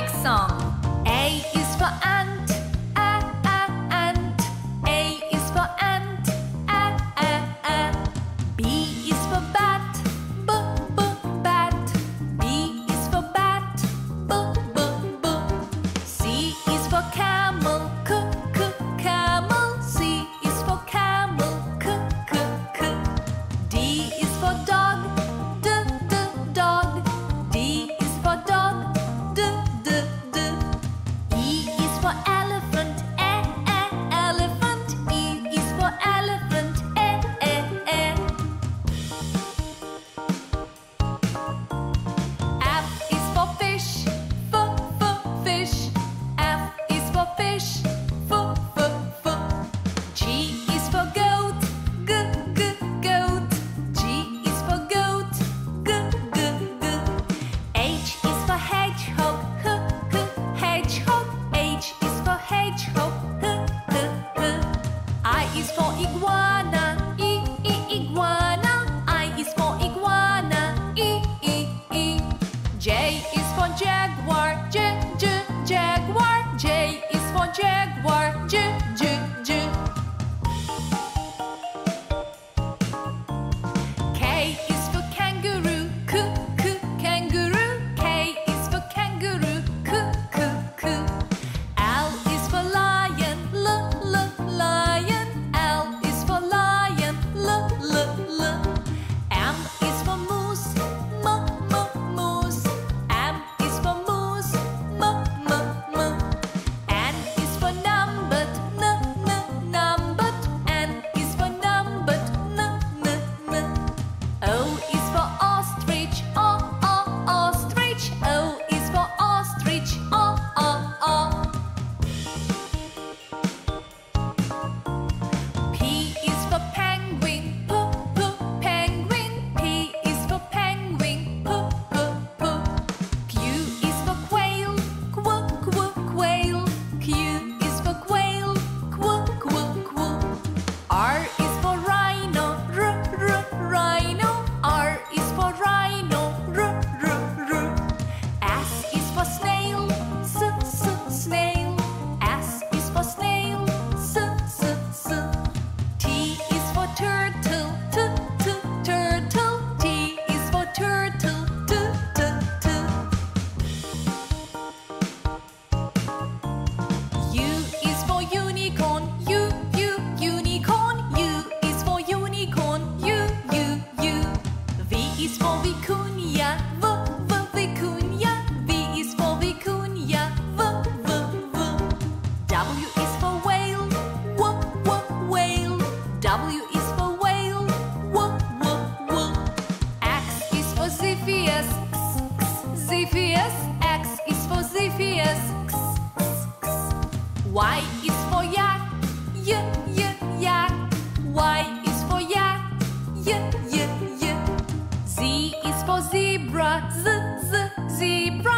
Arabic song. A is for ant, a, ant. A is for ant, a, a. B is for bat, b, b, bat. B is for bat, b, b, b. C is for camel, c, c, camel. C is for camel, c, c, c. D is for dog, d, d, dog. D is for dog, d, d, d. E is for elephant, e, elephant. E is for elephant, e, e, e. F is for fish, f, fish. F is for fish, f, f. G is for goat, g, g, goat. G is for goat, g, g, g. H is for hedgehog, h, hedgehog. H is for hedgehog, h, h. I is for iguana, I, iguana. I is for iguana, I, I. J is for jaguar, j, j, jaguar. J is for jaguar, j, j, j. K is for kangaroo, k, k, kangaroo. K is for kangaroo, k, k, k. L is for lion, l, l, lion. L is for lion, l, l, l. M is for moose, m, m, moose. M is for moose, m, m, m. N is for numbered, n, n, numbered. N is for numbered, n, n, n. O is for ostrich, o, o, ostrich. O is for ostrich, o, o, o. P is for penguin, p, p, penguin. P is for penguin, p, p, p. Q is for quail, qu, qu, quail. Q is for quail, qu, qu, qu. R is for rhino, r, r, rhino. R is for rhino, r, r, r. S is for snail, s, s, snail. S is for snail, s, s, s. T is for turtle, t, t, turtle. T is for turtle, t, t, t. U is for unicorn, u, unicorn. U is for unicorn, u, u. V is for vicuña, v, v, vicuña. V is for vicuña, v, v, v. W is for whale, w, w, whale. W is for whale, w, w, w. X is for Zephyrs, x, Zephyrs. X is for Zephyrs, x, x, x. Y is for yak, y, y, yak. Y is for yak, y, y, y. Z is for zebra, z, z, zebra.